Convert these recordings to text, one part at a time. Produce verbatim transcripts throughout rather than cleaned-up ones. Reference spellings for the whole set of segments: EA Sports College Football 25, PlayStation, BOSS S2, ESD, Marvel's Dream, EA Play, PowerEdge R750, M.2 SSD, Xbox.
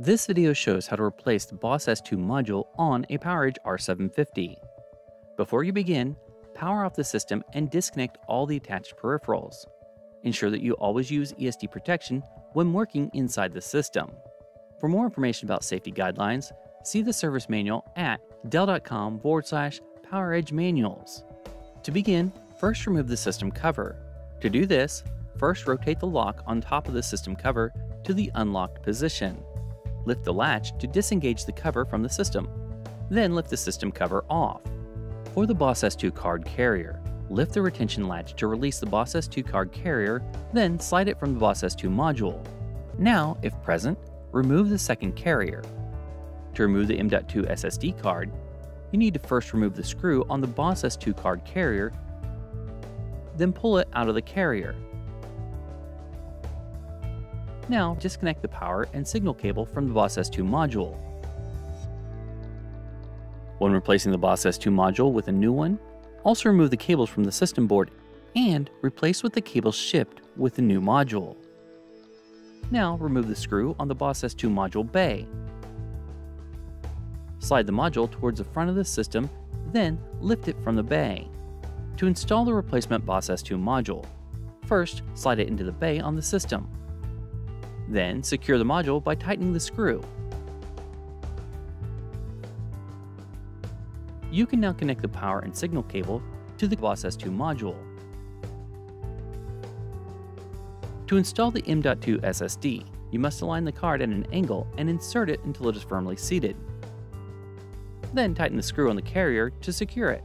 This video shows how to replace the BOSS S two module on a PowerEdge R seven fifty. Before you begin, power off the system and disconnect all the attached peripherals. Ensure that you always use E S D protection when working inside the system. For more information about safety guidelines, see the service manual at dell.com forward slash PowerEdge manuals. To begin, first remove the system cover. To do this, first rotate the lock on top of the system cover to the unlocked position. Lift the latch to disengage the cover from the system, then lift the system cover off. For the BOSS S two card carrier, lift the retention latch to release the BOSS S two card carrier, then slide it from the BOSS S two module. Now, if present, remove the second carrier. To remove the M dot two S S D card, you need to first remove the screw on the BOSS S two card carrier, then pull it out of the carrier. Now, disconnect the power and signal cable from the BOSS S two module. When replacing the BOSS S two module with a new one, also remove the cables from the system board and replace with the cables shipped with the new module. Now, remove the screw on the BOSS S two module bay. Slide the module towards the front of the system, then lift it from the bay. To install the replacement BOSS S two module, first slide it into the bay on the system. Then secure the module by tightening the screw. You can now connect the power and signal cable to the BOSS S two module. To install the M dot two S S D, you must align the card at an angle and insert it until it is firmly seated. Then tighten the screw on the carrier to secure it.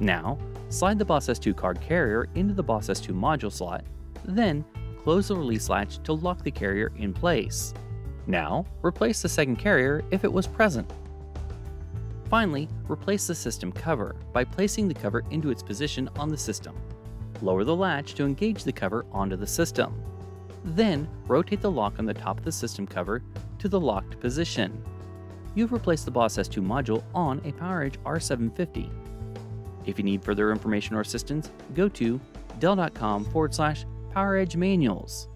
Now, slide the BOSS S two card carrier into the BOSS S two module slot, then close the release latch to lock the carrier in place. Now, replace the second carrier if it was present. Finally, replace the system cover by placing the cover into its position on the system. Lower the latch to engage the cover onto the system. Then, rotate the lock on the top of the system cover to the locked position. You've replaced the BOSS S two module on a PowerEdge R seven fifty. If you need further information or assistance, go to dell.com forward slash PowerEdge manuals.